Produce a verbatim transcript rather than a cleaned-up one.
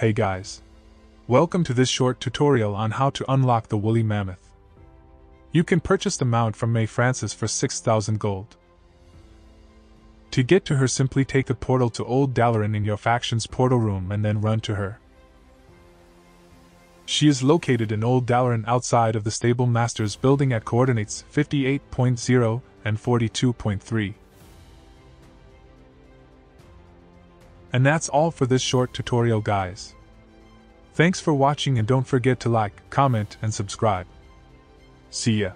Hey guys. Welcome to this short tutorial on how to unlock the Woolly Mammoth. You can purchase the mount from Mei Francis for six thousand gold. To get to her, simply take the portal to Old Dalaran in your faction's portal room and then run to her. She is located in Old Dalaran outside of the Stable Master's building at coordinates fifty-eight point zero and forty-two point three. And that's all for this short tutorial, guys. Thanks for watching, and don't forget to like, comment, and subscribe. See ya.